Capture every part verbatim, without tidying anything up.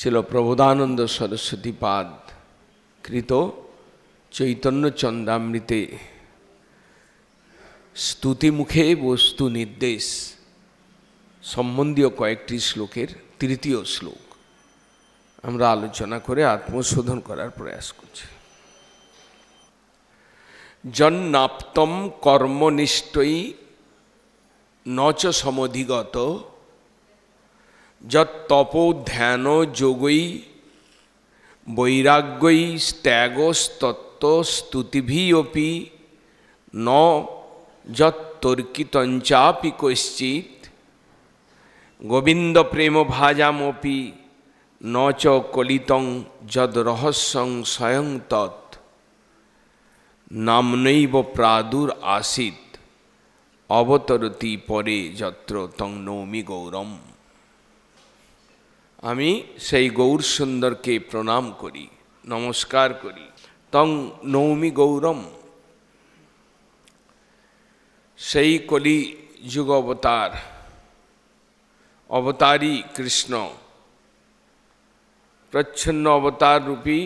श्रील प्रबोधानंद सरस्वती पाद कृत चैतन्य चंद्रामृते स्तुति मुखे वस्तु निर्देश सम्बन्धीय कयेकटी श्लोकेर तृतीय श्लोक আমরা আলোচনা করে আত্মশোধন করার প্রয়াস করছি। জন্নাপ্তম কর্মনিষ্ঠৈ নচ সমধিগত যত তপো ধ্যান যোগই বৈরাগ্যই স্ত্যাগস্তত্ত্ব স্তুতিভিয়পি ন যত তর্কিতঞ্চাপি কশ্চিৎ গোবিন্দ প্রেম ভাজামপি नच कलितं जद रहस्यं स्वयं तत् नाम्नैव प्रादुर आसीत् अवतरति परे जत्र तं नौमि गौरम। आमी सेई गौर सुंदर के प्रणाम करी, नमस्कार करी। तं नौमि गौरम सेई कलि जुग अवतार अवतारी कृष्ण प्रच्छन्न अवतार रूपी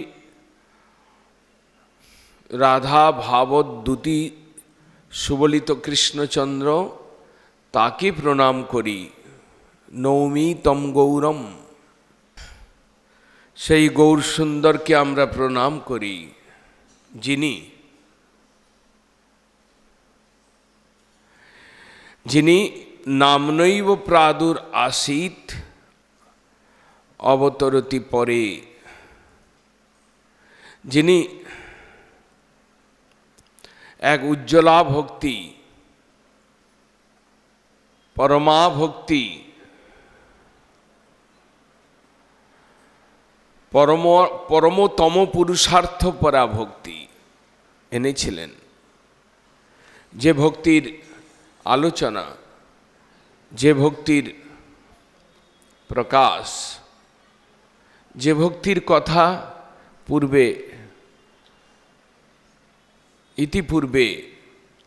राधा भावद्युति सुबलित कृष्णचंद्र ताके प्रणाम करी। नौमी तम गौरम सेई गौर सुंदर के आम्रा प्रणाम करी जिनी जिनी नामनैव प्रादुर आसीत अवतरती परे जिनी एक उज्ज्वला भक्ति परमा भक्ति परम परमतम पुरुषार्थ परा भक्ति एने छिलेन, जे भक्तिर आलोचना जे भक्तिर प्रकाश जे भक्तिर कथा पूर्वे इतिपूर्वे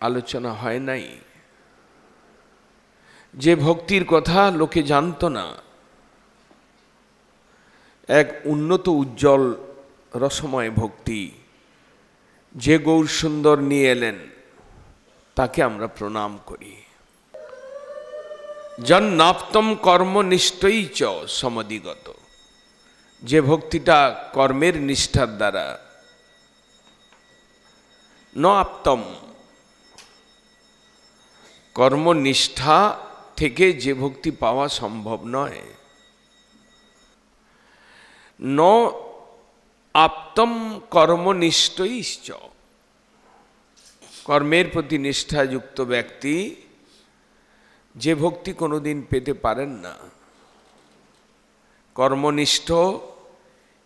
आलोचना है नाई, जे भक्तिर कथा लोके जानतो ना, एक उन्नत उज्जवल रसमय भक्ति जे गौर सुंदर निये एलेन ताके आम्रा प्रणाम करी। जन्नाप्तम कर्मनिष्ठै च समधिगत जे भक्तिटा कर्मेर निष्ठार द्वारा न आप्तम कर्मनिष्ठा थेके जे भक्ति पावा सम्भव नय न आप्तम कर्मनिष्ठई च कर्मेर प्रति निष्ठायुक्त व्यक्ति जे भक्ति कोनोदिन पेते पारेन ना। कर्मनिष्ठ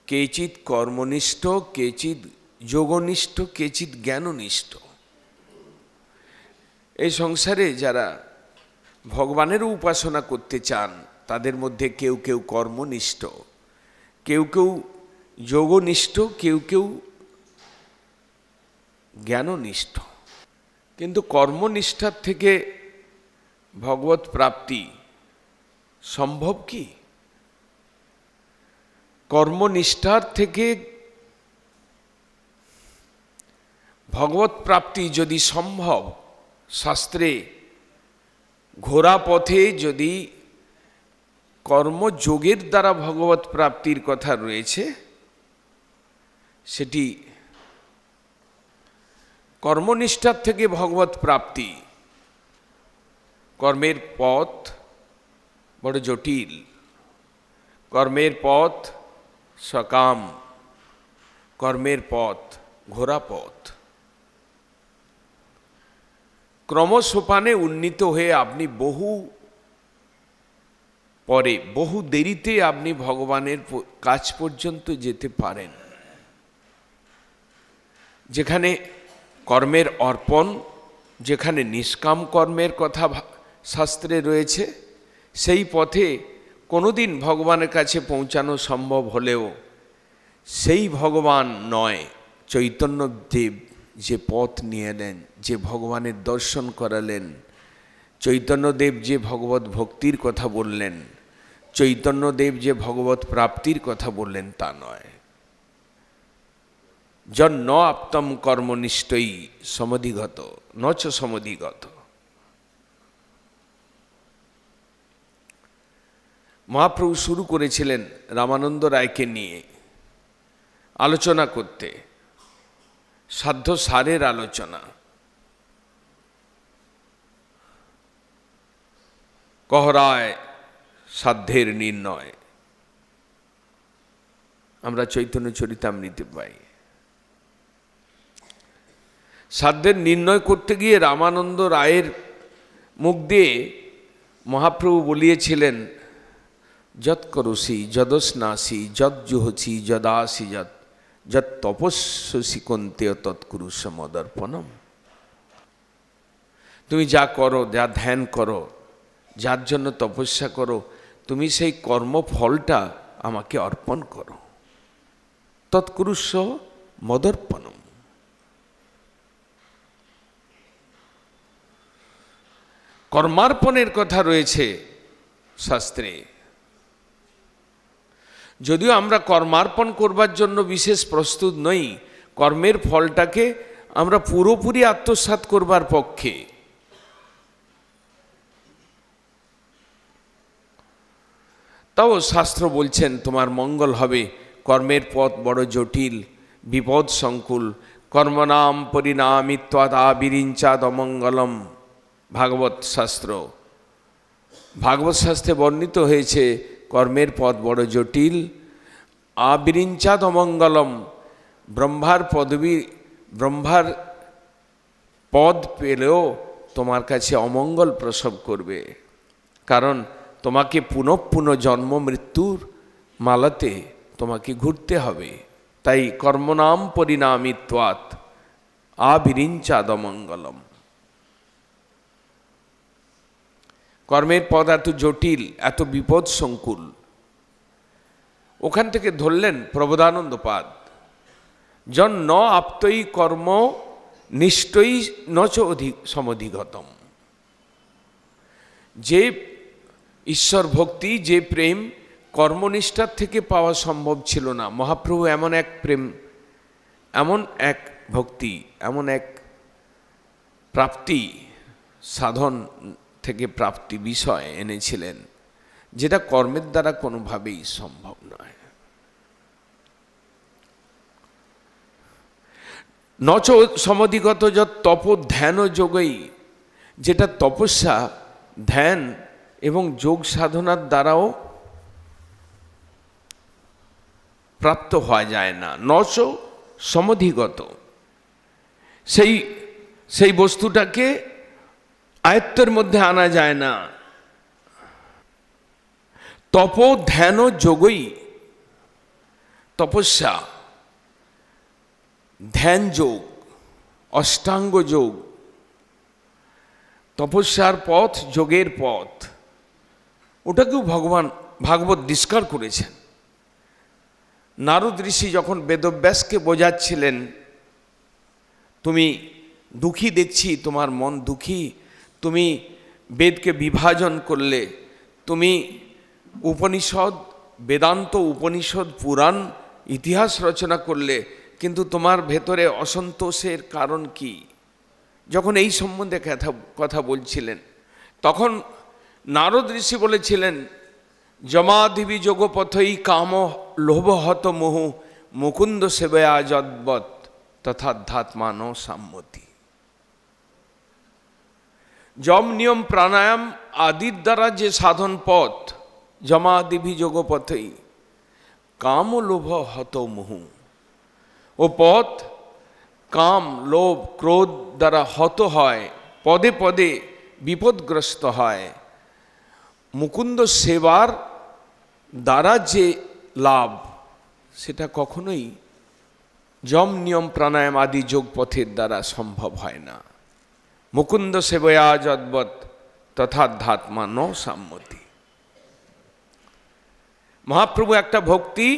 केचित कर्मनिष्ठ केचित योगनिष्ठ केचित ज्ञाननिष्ठ ए संसारे जरा भगवानेर उपासना करते चान तादेर मध्ये केउ केउ कर्मनिष्ठ केउ केउ योगनिष्ठ केउ केउ ज्ञाननिष्ठ, किन्तु कर्मनिष्ठार थेके भगवत प्राप्ति सम्भव कि? कर्मनिष्ठार थेके भगवत प्राप्ति यदि सम्भव शास्त्रे घोरा पथे यदि कर्मयोगेर द्वारा भगवत प्राप्तिर कथा रयेछे सेटी कर्मनिष्ठार थेके भगवत प्राप्ति कर्मेर पथ बड़ो जटिल, कर्मेर पथ सकाम, कर्मेर पथ घोरा पथ। क्रम सोपाने उन्नीत हुए आपनी बहु परे बहु देरीते आपनी भगवानेर काछ पर्यन्त जेते पारेन, जेखाने कर्मेर अर्पण जेखाने निष्काम कर्मेर कथा शास्त्रे रयेछे सेई पथे কোনোদিন ভগবানের কাছে পৌঁছানো সম্ভব হলেও সেই ভগবান নয়, চৈতন্যদেব যে পথ নিয়ে নেন, যে ভগবানের দর্শন করালেন, চৈতন্যদেব যে ভগবত ভক্তির কথা বললেন, चैतन्य देव जे भगवत प्राप्तिर कथा बोलें ता नय जन न आप्तम कर्मनिष्ठई समधिगत न च समधिगत। महाप्रभु शुरू करेছিলেন रामानंद राय के लिए आलोचना करते साध्य सारेर आलोचना। कहराय साध्येर निर्णय आमरा चैतन्य चरितामृते पाई। साध्येर निर्णय करते गिये रामानंद रायेर मुख दिये महाप्रभु बोलिएছিলেন जत करोसि जदस्नासि जद जुहोसि जदासि जत जत तपस्यसि कौन्तेय तत्कुरुष मदर्पणम। तुमी जा करो जा ध्यान करो जार जन्य तपस्या करो तुमी सेई कर्मफलटा आमाके अर्पण करो। तत्कुरुष मदर्पणम। कर्मार्पणेर कथा रयेछे शास्त्रे। जदिओ आमरा कर्मार्पण करबार जन्य विशेष प्रस्तुत नई कर्मेर फलटाके आमरा पुरोपुरी आत्मसात करबार पक्षे। ताओ शास्त्र बोलছেন तुम्हार मंगल हबे। कर्मेर पथ बड़ जटिल विपद संकुल। कर्मणाम परिणामित्वात् आविरिञ्चाद अमंगलम। भागवत शास्त्र भागवत शास्त्रे वर्णित হয়েছে कर्मेर पथ बड़ जटिल। आविरिञ्चाद अमंगलम। ब्रह्मार पदवी ब्रह्मार पद पेलेও তোমার কাছে অমঙ্গল প্রসব করবে। कारण तुम्हें पुनः पुनः जन्म मृत्युर मालाते तुम्हें घुरते हबे। ताई कर्मणाम परिणामित्वात् आविरिञ्चाद अमंगलम। कर्मेर पद एत जटिल एत विपद संकुल। ओखान थेके धरलेन प्रबोधानंद पाद जन न आप्तई कर्म निष्ठई न च समधिगतम। जे ईश्वर भक्ति जे प्रेम कर्मनिष्ठार थेके पावा सम्भव छिलो ना। महाप्रभु एमन एक प्रेम एमन एक भक्ति एमन एक प्राप्ति साधन थेके प्राप्ति विषय एनेछिलेन जेटा कर्मेर द्वारा कोनोभावेई सम्भव नय। नच समधिगत यत् तप ध्यान योगई। जेटा तपस्या ध्यान एवं योग साधनार द्वाराओ प्राप्त हुआ जाए ना। नच समधिगत सेई सेई वस्तुटाके आयत्तेर मध्य आना जाए ना। तप ध्यान योगई। तपस्या ध्यान योग अष्टांग योग। तपस्यार पथ योगेर पथ ओटाकेও भगवान भागवत डिस्कार करेছেন। नारद ऋषि যখন বেদব্যাসকে বোঝাচ্ছিলেন তুমি दुखी দেখছি তোমার মন दुखी। তুমি বেদকে বিভাজন করলে তুমি উপনিষদ বেদান্ত উপনিষদ পুরাণ ইতিহাস রচনা করলে কিন্তু তোমার ভেতরে অসন্তোষের কারণ কি। যখন এই সম্বন্ধে কথা কথা বলছিলেন তখন নারদ ঋষি বলেছিলেন জমাদিবি যোগপথই কাম লোভহত মোহ মুকুন্দ সেবয়া যদ্বৎ তথাধ্যাত্মান সম্মতি। যম নিয়ম প্রাণায়াম আদির দ্বারা যে সাধন পথ জমাদিবি যোগপথই কাম লোভহত মোহ। ও পথ काम लोभ क्रोध द्वारा हत है। पदे पदे विपदग्रस्त है। मुकुंद सेवार द्वारा जे लाभ सेटा कखनोई जम नियम प्राणायाम आदि योग पथेर द्वारा सम्भव है ना। मुकुंद सेवया जद्वत् तथाध्यात्मा न सम्मति। महाप्रभु एकटा भक्ति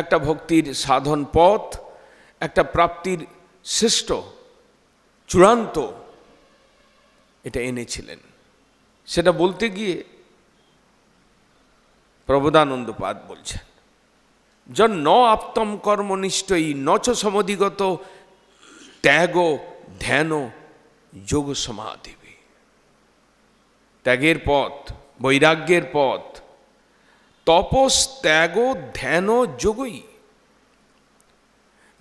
एकटा भक्तिर साधन पथ एकटा प्राप्तिर श्रेष्ठ चूड़ान्त एटा एनेछिलेन। सेटा बोलते गिये প্রবোধানন্দ পাদ বলছেন যে ন আপ্তম কর্মনিষ্ঠ ই নচ সমধিগত ত্যাগ ধ্যান যোগ সমাধি। ত্যাগের পথ, বৈরাগ্যের পথ, তপস ত্যাগ ধ্যান যোগই।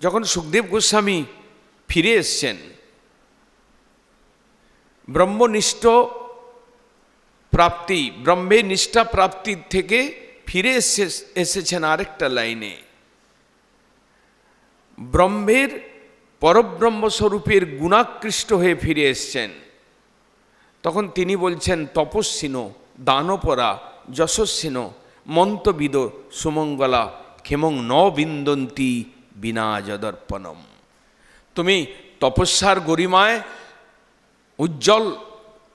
যখন সুখদেব গোস্বামী ফিরে এসছেন ব্রহ্মনিষ্ঠ প্রাপ্তি, ব্রহ্মে নিষ্ঠা প্রাপ্তির থেকে ফিরে এসে এসেছেন আরেকটা লাইনে, ব্রহ্মের পরব্রহ্মস্বরূপের গুণাকৃষ্ট হয়ে ফিরে এসছেন। তখন তিনি বলছেন তপস্বিন দানপরা যশস্বিন মন্তবিদ সুমঙ্গলা ক্ষেমং ন বিন্দন্তি বিনা যদর্পণম। তুমি তপস্যার গরিমায় উজ্জ্বল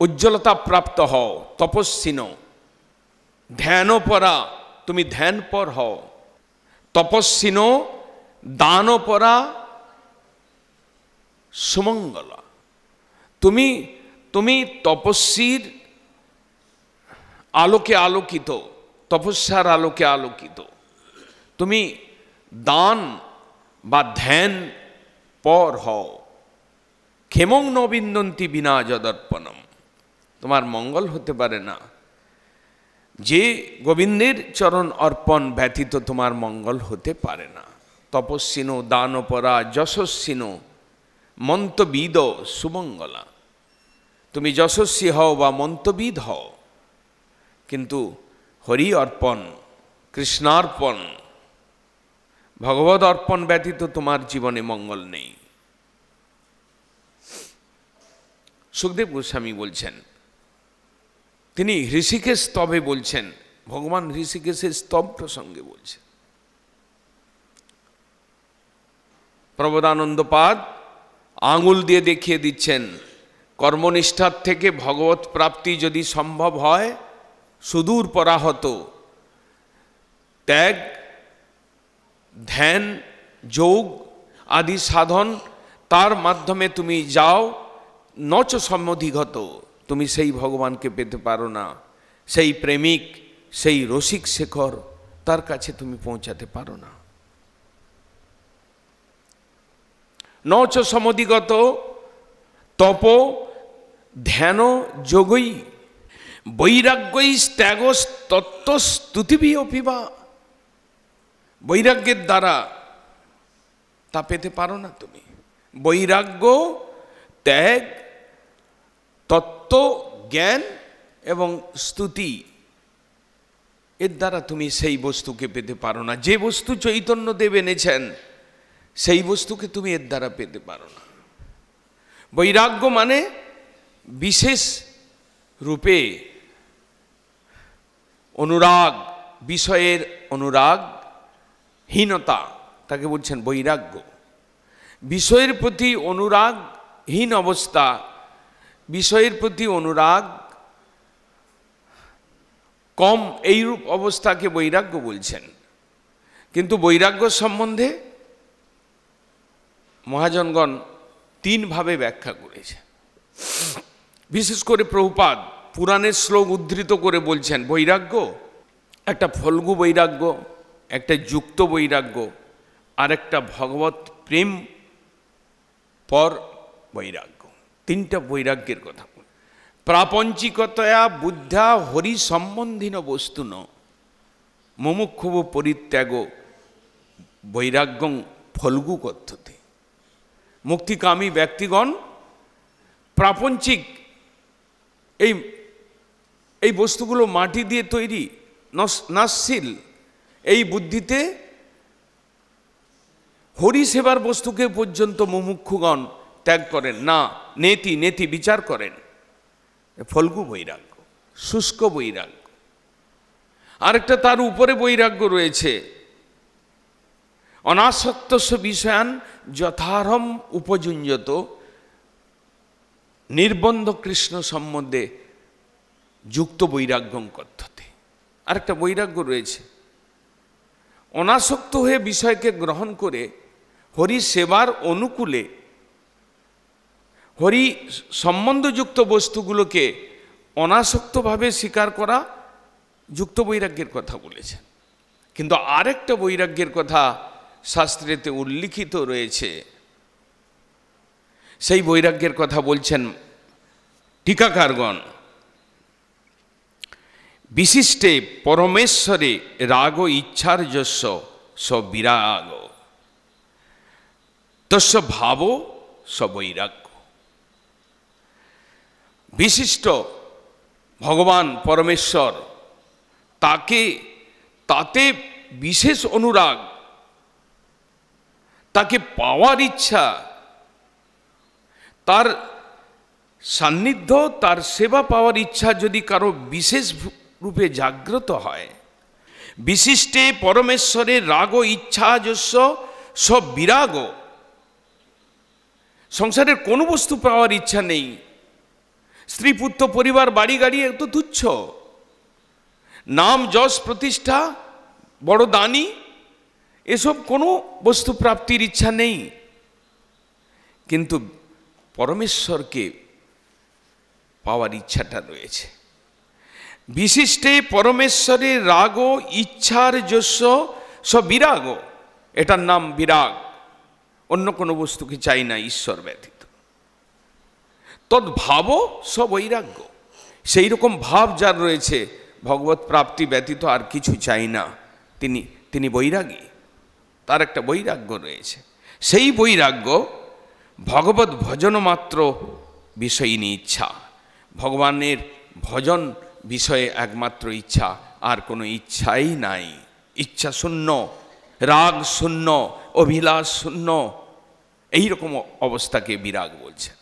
উজ্জ্বলতা প্রাপ্ত হও, তপস্বিন। ধ্যানপরা, তুমি ধ্যানপর হও। তপস্বিন দানপরা সুমঙ্গলা, তুমি তুমি তপস্বীর আলোকে আলোকিত, তপস্যার আলোকে আলোকিত। তুমি দান বা ধ্যান পর হও। ক্ষেমং ন বিন্দন্তি বিনা যদর্পণম, তোমার মঙ্গল হতে পারে না, যে গোবিন্দের চরণ অর্পণ ব্যতীত তোমার মঙ্গল হতে পারে না। তপস্বিন দানপরা যশস্বিন মন্তবিদ সুমঙ্গলা, তুমি যশস্বী হও বা মন্তবিদ হও, কিন্তু হরি অর্পণ, কৃষ্ণার্পণ, ভগবত অর্পণ ব্যতীত তোমার জীবনে মঙ্গল নেই। সুখদেব গোস্বামী বলছেন, তিনি ঋষিকেশ স্তবে বলছেন, ভগবান ঋষিকেশের স্তব প্রসঙ্গে বলছেন, প্রবোধানন্দ পাদ আঙুল দিয়ে দেখিয়ে দিচ্ছেন কর্মনিষ্ঠার থেকে ভগবত প্রাপ্তি যদি সম্ভব হয় সুদূর পরাহত ত্যাগ ধ্যান যোগ আদি সাধন তার মাধ্যমে তুমি যাও, নচ সমধিগত, তুমি সেই ভগবানকে পেতে পারো না, সেই প্রেমিক, সেই রসিক শেখর, তার কাছে তুমি পৌঁছাতে পারো না। নচ সমধিগত তপ ধ্যান যোগই বৈরাগ্যই ত্যাগ তত্ত্ব স্তুতিভি অপিবা, বৈরাগ্যের দ্বারা তা পেতে পারো না তুমি। বৈরাগ্য ত্যাগ তত্ত্ব জ্ঞান এবং স্তুতি, এর দ্বারা তুমি সেই বস্তুকে পেতে পারো না। যে বস্তু চৈতন্যদেব এনেছেন সেই বস্তুকে তুমি এর দ্বারা পেতে পারো না। বৈরাগ্য মানে বিশেষ রূপে অনুরাগ, বিষয়ের অনুরাগ হীনতা, তাকে বলছেন বৈরাগ্য। বিষয়ের প্রতি অনুরাগহীন অবস্থা, বিষয়ের প্রতি অনুরাগ কম, এইরূপ অবস্থাকে বৈরাগ্য বলছেন। কিন্তু বৈরাগ্য সম্বন্ধে মহাজনগণ তিনভাবে ব্যাখ্যা করেছে। বিশেষ করে প্রভুপাদ পুরাণের শ্লোক উদ্ধৃত করে বলছেন বৈরাগ্য একটা ফল্গু বৈরাগ্য, একটা যুক্ত বৈরাগ্য, আর একটা ভগবত প্রেম পর বৈরাগ্য। তিনটা বৈরাগ্যের কথা। প্রাপঞ্চিকতয়া বুদ্ধা হরি সম্বন্ধীন বস্তু ন মুমুক্ষব পরিত্যাগ বৈরাগ্যং ফল্গু কথ্যতে। মুক্তিকামী ব্যক্তিগণ প্রাপঞ্চিক, এই এই বস্তুগুলো মাটি দিয়ে তৈরি, নাশশীল, এই বুদ্ধিতে হরি সেবার বস্তুকে পর্যন্ত মুমুক্ষুগণ ত্যাগ করেন না, নেতি নেতি বিচার করেন। ফল্গু বৈরাগ্য, শুষ্ক বৈরাগ্য। আরেকটা তার উপরে বৈরাগ্য রয়েছে, অনাসক্তস্য বিষয়ান যথারম উপযুঞ্জত নির্বন্ধ কৃষ্ণ সম্বন্ধে যুক্ত বৈরাগ্যং কথ্যতে। আরেকটা বৈরাগ্য রয়েছে, অনাসক্ত হয়ে বিষয়কে গ্রহণ করে হরি সেবার অনুকূলে হরি সম্বন্ধযুক্ত বস্তুগুলোকে অনাসক্তভাবে স্বীকার করা যুক্ত বৈরাগ্যের কথা বলেছেন। কিন্তু আরেকটা বৈরাগ্যের কথা শাস্ত্রেতে উল্লিখিত রয়েছে, সেই বৈরাগ্যের কথা বলছেন টিকাকারগণ। বিশিষ্টে পরমেশ্বরে রাগ ইচ্ছার যস্য স বিরাগ তস্য ভাব স বৈরাগ্য। বিশিষ্ট ভগবান পরমেশ্বর, তাকে তাতে বিশেষ অনুরাগ, তাকে পাওয়ার ইচ্ছা, তার সান্নিধ্য, তার সেবা পাওয়ার ইচ্ছা যদি কারো বিশেষ রূপে জাগ্রত হয়, বিশিষ্টে পরমেশ্বরের রাগ ইচ্ছা যস্য স বিরাগ, সংসারের কোনো বস্তু পাওয়ার ইচ্ছা নেই, স্ত্রী পুত্র পরিবার বাড়ি গাড়ি এত তুচ্ছ, নাম যশ প্রতিষ্ঠা বড় দানি এসব কোনো বস্তু প্রাপ্তির ইচ্ছা নেই, কিন্তু পরমেশ্বরকে পাওয়ার ইচ্ছাটা রয়েছে। বিশিষ্টে পরমেশ্বরের রাগ ইচ্ছার যস্য স বিরাগ, এটার নাম বিরাগ। অন্য কোনো বস্তুকে চাই না ঈশ্বর ব্যতীত। তদ্ভাব স বৈরাগ্য, সেই রকম ভাব যার রয়েছে, ভগবত প্রাপ্তি ব্যতীত আর কিছু চাই না, তিনি তিনি বৈরাগী, তার একটা বৈরাগ্য রয়েছে। সেই বৈরাগ্য ভগবত ভজন মাত্র বিষয়িনী ইচ্ছা, ভগবানের ভজন বিষয়ে একমাত্র ইচ্ছা, আর কোনো ইচ্ছাই নাই, ইচ্ছা শূন্য, রাগ শূন্য, অভিলাষ শূন্য, এইরকম অবস্থাকে বিরাগ বলছেন।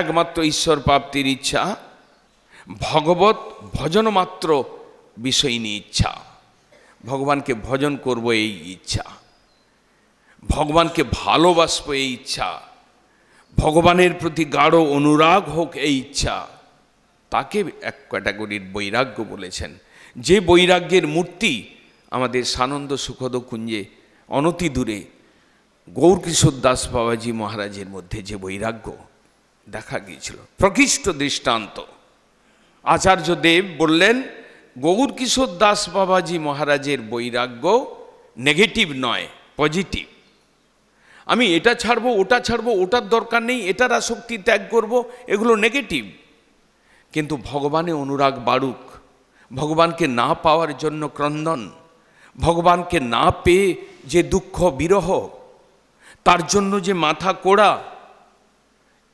একমাত্র ঈশ্বর প্রাপ্তির ইচ্ছা, ভগবত ভজন মাত্র বিষয়িনী ইচ্ছা, ভগবানকে ভজন করব এই ইচ্ছা, ভগবানকে ভালোবাসবো এই ইচ্ছা, ভগবানের প্রতি গাঢ় অনুরাগ হোক এই ইচ্ছা, তাকে এক ক্যাটাগরির বৈরাগ্য বলেছেন। যে বৈরাগ্যের মূর্তি আমাদের সানন্দ সুখদ কুঞ্জে অনতি দূরে গৌরকিশোর দাস বাবাজি মহারাজের মধ্যে যে বৈরাগ্য দেখা গিয়েছিল, প্রকৃষ্ট দৃষ্টান্ত। আচার্য দেব বললেন গৌরকিশোর দাস বাবাজি মহারাজের বৈরাগ্য নেগেটিভ নয়, পজিটিভ। আমি এটা ছাড়বো, ওটা ছাড়বো, ওটার দরকার নেই, এটার আসক্তি ত্যাগ করব, এগুলো নেগেটিভ। কিন্তু ভগবানে অনুরাগ বাড়ুক, ভগবানকে না পাওয়ার জন্য ক্রন্দন, ভগবানকে না পেয়ে যে দুঃখ বিরহ, তার জন্য যে মাথা কোড়া,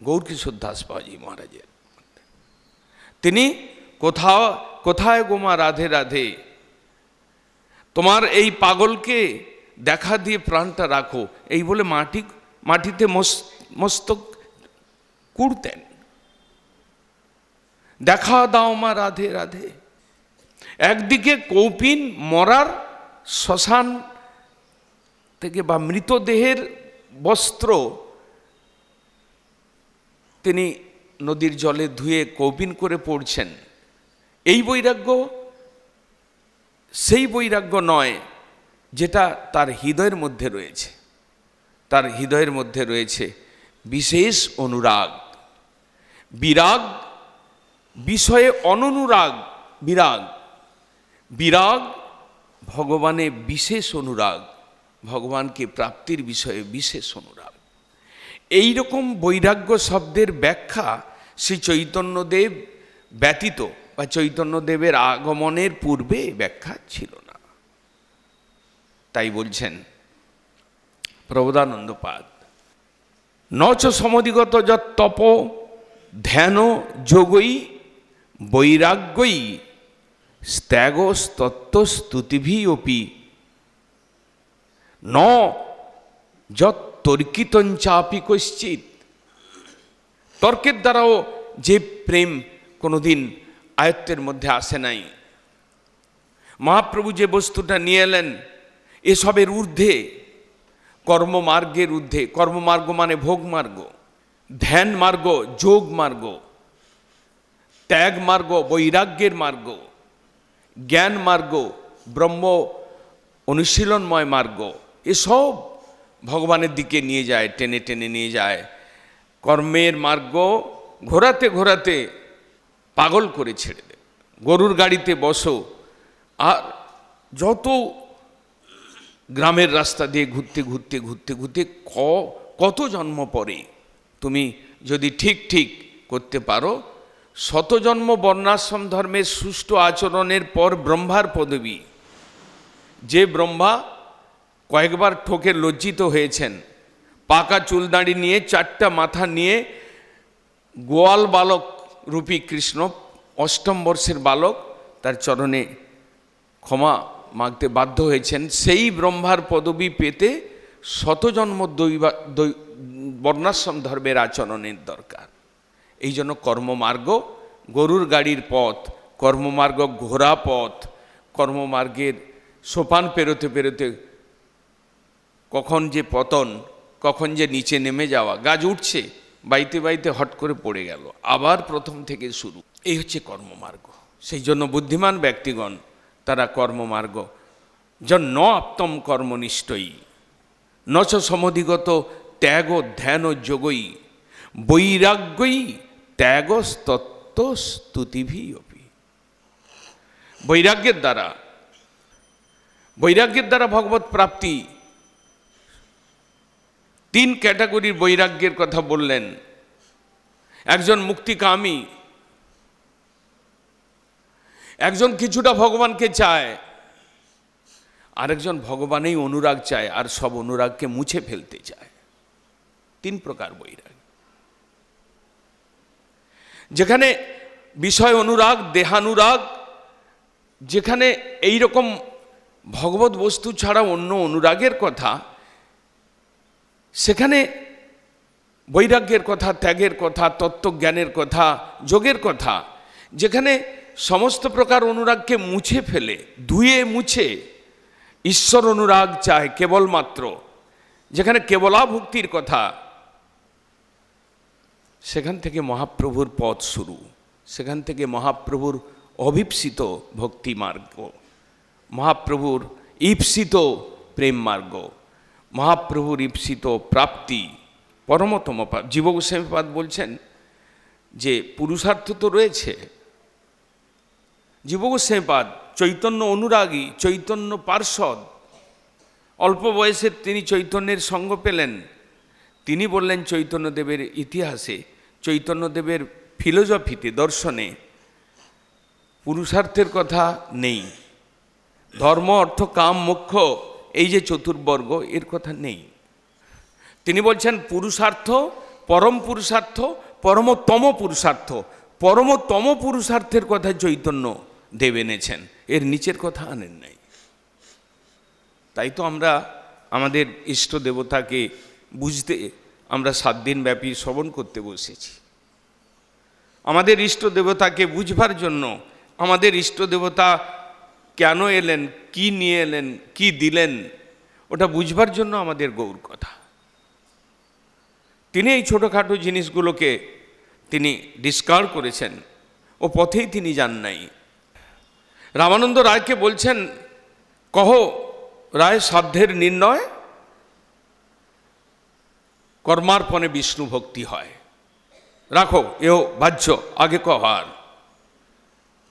গৌরকিশোর দাস বাবাজি মহারাজের তিনি কোথাও কোথায় গোমা রাধে রাধে, তোমার এই পাগলকে দেখা দিয়ে প্রাণটা রাখো, এই বলে মাটি মাটিতে মস্তক কুড়তেন। দেখা দাও মা রাধে রাধে। একদিকে কৌপিন মরার শ্মশান থেকে বা মৃতদেহের বস্ত্র তিনি নদীর জলে ধুয়ে কৌপিন করে পড়ছেন, এই বৈরাগ্য সেই বৈরাগ্য নয় যেটা তার হৃদয়ের মধ্যে রয়েছে। তার হৃদয়ের মধ্যে রয়েছে বিশেষ অনুরাগ, বিরাগ বিষয়ে অননুরাগ বিরাগ, বিরাগ ভগবানে বিশেষ অনুরাগ, ভগবানকে প্রাপ্তির বিষয়ে বিশেষ অনুরাগ। এই রকম বৈরাগ্য শব্দের ব্যাখ্যা শ্রী চৈতন্যদেব ব্যতীত বা চৈতন্যদেবের আগমনের পূর্বে ব্যাখ্যা ছিল না। তাই বলছেন প্রবোধানন্দ পাদ, নচ সমধিগত যত তপ ধ্যান যোগই বৈরাগ্যই স্ত্যাগ তত্ত্ব স্তুতিভি অপি ন যত তর্কিতঞ্চাপি কশ্চিত। তর্কের দ্বারাও যে প্রেম কোনোদিন আয়ত্তের মধ্যে আসে নাই। মহাপ্রভু যে বস্তুটা নিয়ে এলেন এসবের ঊর্ধ্বে, কর্মমার্গের ঊর্ধ্বে। কর্মমার্গ মানে ভোগমার্গ, ধ্যান মার্গ যোগ মার্গ, ত্যাগ মার্গ বৈরাগ্যের মার্গ, জ্ঞান মার্গ ব্রহ্ম অনুশীলনময় মার্গ, এসব ভগবানের দিকে নিয়ে যায়, টেনে টেনে নিয়ে যায়। কর্মের মার্গ ঘোরাতে ঘোরাতে পাগল করে ছেড়ে দেবে। গরুর গাড়িতে বসো, আর যত গ্রামের রাস্তা দিয়ে ঘুরতে ঘুরতে ঘুরতে ঘুরতে কত জন্ম পরে তুমি যদি ঠিক ঠিক করতে পারো শত জন্ম বর্ণাশ্রম ধর্মের সুষ্ঠু আচরণের পর ব্রহ্মার পদবী যে ব্রহ্মা কয়েকবার ঠকে লজ্জিত হয়েছেন পাকা চুল দাড়ি নিয়ে চারটা মাথা নিয়ে গোয়াল বালক রূপী কৃষ্ণ অষ্টম বর্ষের বালক তার চরণে ক্ষমা মাগতে বাধ্য হয়েছেন সেই ব্রহ্মার পদবী পেতে শতজন্ম বর্ণাশ্রম ধর্মের আচরণের দরকার। এই জন্য কর্মমার্গ গরুর গাড়ির পথ, কর্মমার্গ ঘোড়া পথ, কর্মমার্গের সোপান পেরোতে পেরোতে কখন যে পতন, কখন যে নিচে নেমে যাওয়া। গাছ উঠছে বাইতে বাইতে হট করে পড়ে গেল, আবার প্রথম থেকে শুরু। এই হচ্ছে কর্মমার্গ। সেই জন্য বুদ্ধিমান ব্যক্তিগণ তারা কর্মমার্গ যন ন আপ্তম কর্মনিষ্ঠই নচ সমধিগত ত্যাগ ধ্যান যোগই বৈরাগ্যই ত্যাগ তত্ত্ব স্তুতিভি অপি। বৈরাগ্যের দ্বারা বৈরাগ্যের দ্বারা ভগবত প্রাপ্তি। তিন ক্যাটাগরির বৈরাগ্যের কথা বললেন। একজন মুক্তিকামী, একজন কিছুটা ভগবানকে চায়, আরেকজন ভগবানেই অনুরাগ চায় আর সব অনুরাগকে মুছে ফেলতে চায়। তিন প্রকার বৈরাগ। যেখানে বিষয় অনুরাগ, দেহানুরাগ, যেখানে এই রকম ভগবত বস্তু ছাড়া অন্য অনুরাগের কথা, সেখানে বৈরাগ্যের কথা, ত্যাগের কথা, তত্ত্বজ্ঞানের কথা, যোগের কথা, যেখানে সমস্ত প্রকার অনুরাগকে মুছে ফেলে, ধুয়ে মুছে ঈশ্বর অনুরাগ চায় কেবলমাত্র, যেখানে কেবলাভক্তির কথা, সেখান থেকে মহাপ্রভুর পথ শুরু, সেখান থেকে মহাপ্রভুর অভীপ্সিত ভক্তি মার্গ, মহাপ্রভুর ঈপ্সিত প্রেম মার্গ, মহাপ্রভুর ঈপ্সিত প্রাপ্তি পরমতম। জীব গোস্বামীপাদ বলছেন যে পুরুষার্থ তো রয়েছে। জীব গোস্বামীপাদ চৈতন্য অনুরাগী, চৈতন্য পার্ষদ। অল্প বয়সে তিনি চৈতন্যের সঙ্গ পেলেন। তিনি বললেন চৈতন্যদেবের ইতিহাসে, চৈতন্যদেবের ফিলোসফিতে, দর্শনে পুরুষার্থের কথা নেই। ধর্ম, অর্থ, কাম, মোক্ষ, এই যে চতুর্বর্গ, এর কথা নেই। তিনি বলছেন পুরুষার্থ পরম পুরুষার্থ, পরমতম পুরুষার্থ, পরমতম পুরুষার্থের কথা চৈতন্য দেব এনেছেন, এর নিচের কথা আনেন নাই। তাই তো আমরা আমাদের ইষ্ট দেবতাকে বুঝতে আমরা সাত দিন ব্যাপী শ্রবণ করতে বসেছি। আমাদের ইষ্ট দেবতাকে বুঝবার জন্য, আমাদের ইষ্ট দেবতা কেন এলেন, কি নিয়ে এলেন, কি দিলেন, ওটা বুঝবার জন্য আমাদের গৌর কথা। তিনি এই ছোটোখাটো জিনিসগুলোকে তিনি ডিসকার্ড করেছেন, ও পথেই তিনি যান নাই। রামানন্দ রায়কে বলছেন, কহ রায় সাধ্যের নির্ণয় কর্মার্পণে বিষ্ণু ভক্তি হয়। রাখো এও বাহ্য, আগে কহার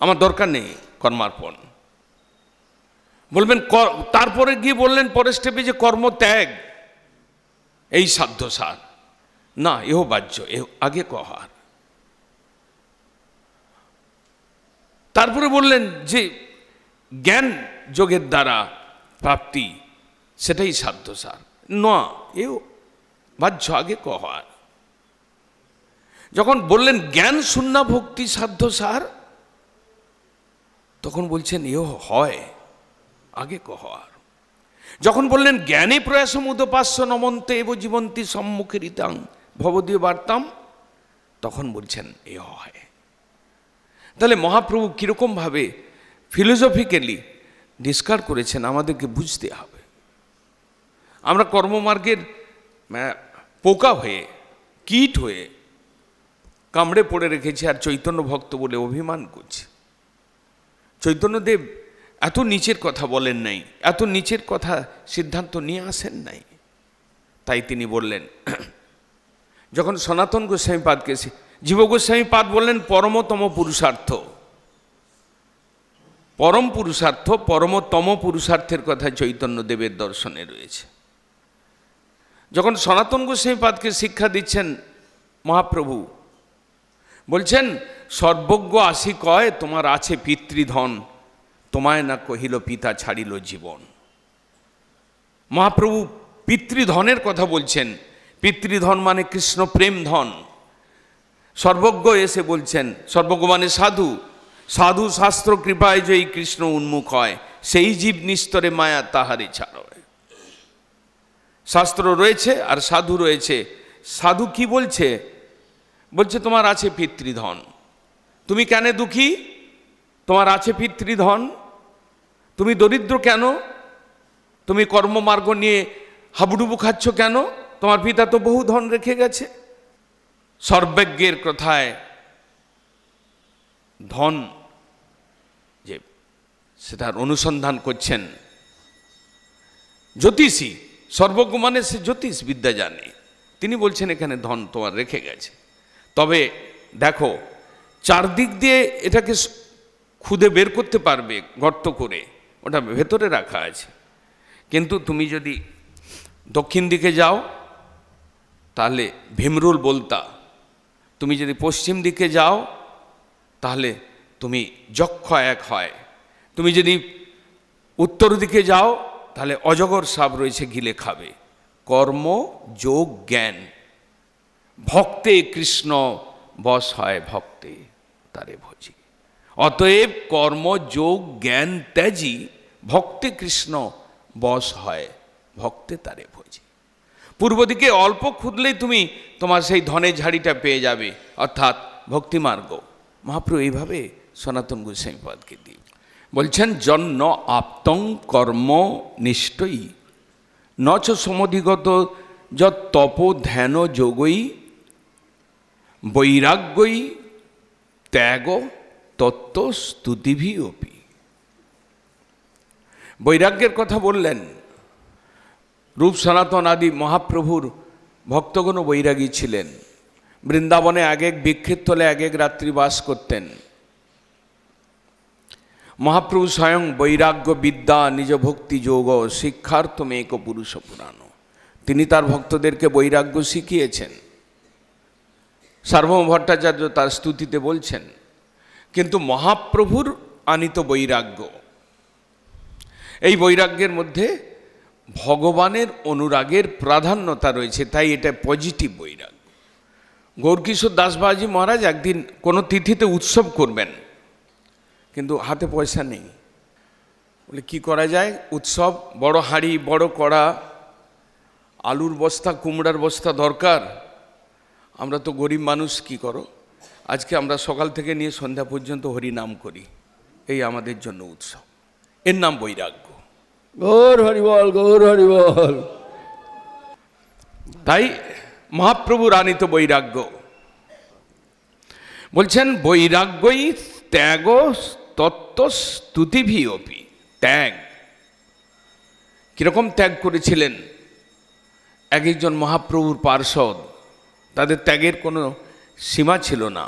আমার দরকার নেই কর্মার্পণ বলবেন। তারপরে গিয়ে বললেন পরের স্টেপে যে কর্মত্যাগ, এই সাধ্য সার না, এও বাহ্য, এ আগে কহার। তারপরে বললেন যে জ্ঞান যোগের দ্বারা প্রাপ্তি, সেটাই সাধ্য সার না, এও বাহ্য, আগে কহার। যখন বললেন জ্ঞান শূন্য ভক্তি সাধ্য সার, তখন বলছেন এও হয়, আগে কহার। যখন বললেন জ্ঞানে প্রয়াসম উদপাস্য নমন্তে এব জীবন্তী সম্মুখে রিতাং ভবদীয় বার্তাম, তখন বলছেন এ হয়। তাহলে মহাপ্রভু কীরকমভাবে ফিলোসফিক্যালি ডিসকার করেছেন আমাদেরকে বুঝতে হবে। আমরা কর্মমার্গের পোকা হয়ে, কীট হয়ে কামড়ে পড়ে রেখেছি আর চৈতন্য ভক্ত বলে অভিমান করছি। চৈতন্যদেব এত নিচের কথা বলেন নাই, এত নিচের কথা সিদ্ধান্ত নিয়ে আসেন নাই। তাই তিনি বললেন, যখন সনাতন গোস্বামীপাদকে জীব গোস্বামীপাদ বললেন পরমতম পুরুষার্থ, परम पुरुषार्थ परमतम पुरुषार्थर कथा चैतन्य देवर दर्शने रयेछे। जखन सनातन गोस्वामीपाद के शिक्षा दिच्छेन महाप्रभु बोलছেন सर्वज्ञ आशी कय तुम्हार आछे पितृधन तुम्हाय ना कहिल पिता छाड़िल जीवन। महाप्रभु पितृधनेर कथा बोलছেন। पितृधन माने कृष्ण प्रेम धन। सर्वज्ञ एसे बोलছেন सर्वज्ञ माने साधु। साधु शास्त्र कृपाय जो कृष्ण उन्मुख है से ही जीव निस्तरे माया ताहारे छाड़ो। शास्त्र रयेछे और साधु रयेछे। साधु की बोलछे बोलछे तुम्हार आछे पितृधन तुमी केन दुखी तुम्हार आछे पितृधन तुमी दरिद्र केन तुमी कर्ममार्ग निये हाबुडुबु खाच्छ केन तुम्हार पिता तो बहु धन रेखे गेछे। सर्वज्ञेर कथाय धन जे सेटार अनुसंधान करछेन ज्योतिषी। सर्वज्ञ माने से ज्योतिष विद्या जाने तिनी बोलछेन एखाने धन तोमार रेखे गेछे। तबे देखो चार दिक दिये एटाके खुदे बेर करते पारबे गर्त करे ओटा भेतरे राखा आछे किन्तु तुमी जोदि दक्षिण दिके जाओ ताहले भीमरुल बोलता तुमी जोदि पश्चिम दिके जाओ ताहले तुमी जक्ष एक हय। तुमी जोदि उत्तर दिके जाओ ताहले अजगर साप रयेछे गिले खाबे। कर्म योग ज्ञान भक्ते कृष्ण बस हय भक्ते तारे भजी। अतएव कर्म योग ज्ञान त्याजी भक्ते कृष्ण बस हय भक्ते तारे भजी। पूर्व दिके अल्प खुदलेई तुमी तोमार सेई धनेर झाड़िटा पेये जाबे अर्थात भक्ति मार्ग। महाप्रभु এইভাবে সনাতন গোস্বামীপাদকে দিয়ে বলছেন জন্ম আপ্তং কর্ম নিষ্ঠই নচ সমধিগত যত তপ ধ্যান যোগই বৈরাগ্যই ত্যাগ তত্ত্ব স্তুতিভি অপি। বৈরাগ্যের কথা বললেন। রূপ সনাতন আদি মহাপ্রভুর ভক্তগণ বৈরাগী ছিলেন। বৃন্দাবনে आगे एक বিক্ষিপ্ত তলে आगे एक রাত্রি বাস করতেন। মহাপ্রভু স্বয়ং বৈরাগ্য বিদ্যা নিজ ভক্তি যোগ শিক্ষার্থম এক পুরুষ পুরাণ তিনি তার ভক্তদেরকে বৈরাগ্য শিখিয়েছেন। সার্বভৌম ভট্টাচার্য তার স্তুতিতে বলছেন কিন্তু মহাপ্রভুর আনিত বৈরাগ্য এই বৈরাগ্যের মধ্যে ভগবানের অনুরাগের প্রাধান্যতা রয়েছে তাই এটা পজিটিভ বৈরাগ্য। गौरकिशोर दास बाबाजी महाराज एक दिन कोनो तिथिते उत्सव करबेन किन्तु हाथे पैसा नहीं बोले कि करा जाए उत्सव बड़ो हाड़ी बड़ो कड़ा आलुर बस्ता कुमड़ार बस्ता दरकार आमरा तो गरीब मानुष कि करो आज के आमरा सकाल थेके निये सन्ध्या पर्यन्त हरि नाम करी एई आमादेर जन्य उत्सव एर नाम वैराग्य। गौर हरि बोल गौर हरि बोल। ताई महाप्रभु रानित वैराग्य बोलছেন वैराग्यই ত্যাগ তত্ত্ব স্তুতিভি অপি। ত্যাগ কিরকম ত্যাগ করেছিলেন এক একজন মহাপ্রভুর পার্ষদ তাদের ত্যাগের কোনো সীমা ছিল না